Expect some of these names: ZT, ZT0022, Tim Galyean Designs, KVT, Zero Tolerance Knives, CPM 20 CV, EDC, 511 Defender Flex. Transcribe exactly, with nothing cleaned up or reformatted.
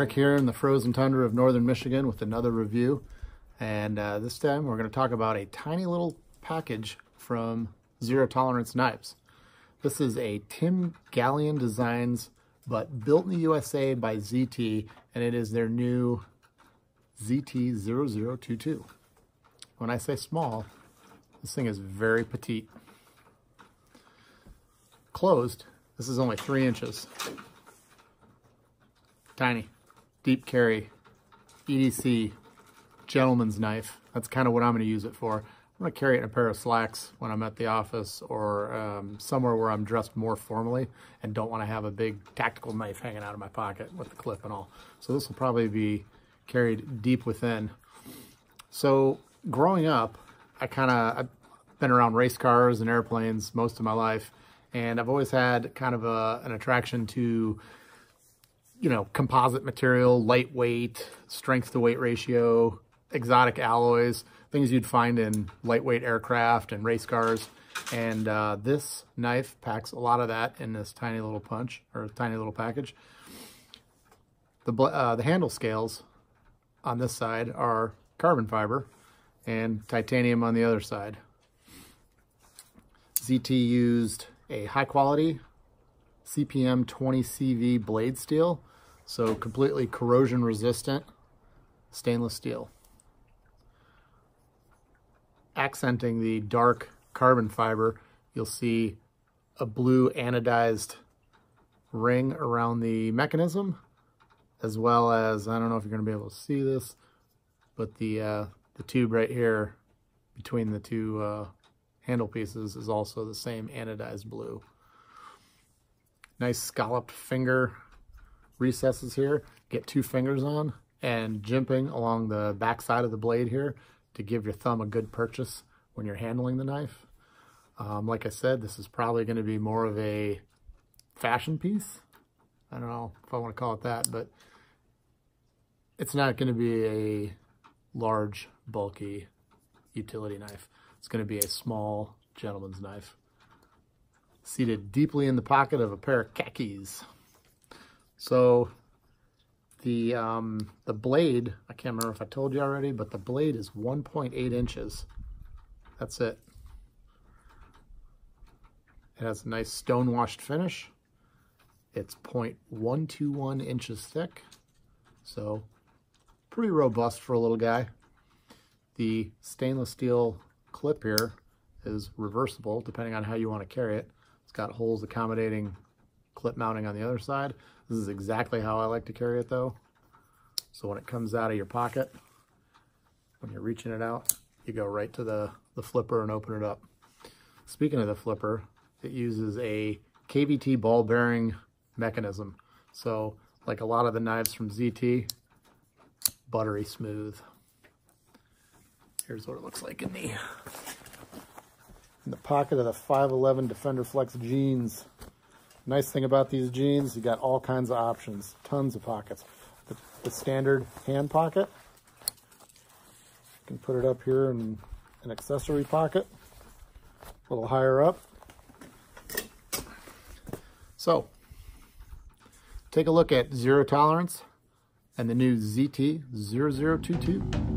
Eric here in the frozen tundra of northern Michigan with another review, and uh, this time we're going to talk about a tiny little package from Zero Tolerance Knives. This is a Tim Galyean Designs, but built in the U S A by Z T, and it is their new Z T zero zero two two. When I say small, this thing is very petite. Closed, this is only three inches. Tiny, deep carry, E D C, gentleman's knife. That's kind of what I'm going to use it for. I'm going to carry it in a pair of slacks when I'm at the office or um, somewhere where I'm dressed more formally and don't want to have a big tactical knife hanging out of my pocket with the clip and all. So this will probably be carried deep within. So growing up, I kind of, I've been around race cars and airplanes most of my life, and I've always had kind of a, an attraction to, you know, composite material, lightweight, strength to weight ratio, exotic alloys, things you'd find in lightweight aircraft and race cars. And uh, this knife packs a lot of that in this tiny little punch or tiny little package. The, uh, the handle scales on this side are carbon fiber and titanium on the other side. Z T used a high quality C P M twenty C V blade steel, so completely corrosion resistant stainless steel. Accenting the dark carbon fiber, you'll see a blue anodized ring around the mechanism, as well as, I don't know if you're going to be able to see this, but the, uh, the tube right here between the two uh, handle pieces is also the same anodized blue. Nice scalloped finger recesses here. Get two fingers on and jimping along the back side of the blade here to give your thumb a good purchase when you're handling the knife. Um, like I said, this is probably going to be more of a fashion piece. I don't know if I want to call it that, but it's not going to be a large, bulky utility knife. It's going to be a small gentleman's knife, seated deeply in the pocket of a pair of khakis. So the um, the blade, I can't remember if I told you already, but the blade is one point eight inches. That's it. It has a nice stonewashed finish. It's zero point one two one inches thick, so pretty robust for a little guy. The stainless steel clip here is reversible depending on how you want to carry it. It's got holes accommodating clip mounting on the other side. This is exactly how I like to carry it though. So when it comes out of your pocket, when you're reaching it out, you go right to the, the flipper and open it up. Speaking of the flipper, it uses a K V T ball bearing mechanism. So like a lot of the knives from Z T, buttery smooth. Here's what it looks like in the, in the pocket of the five eleven Defender Flex jeans. Nice thing about these jeans, you got all kinds of options, tons of pockets. The, the standard hand pocket, you can put it up here in an accessory pocket, a little higher up. So, take a look at Zero Tolerance and the new Z T zero zero two two.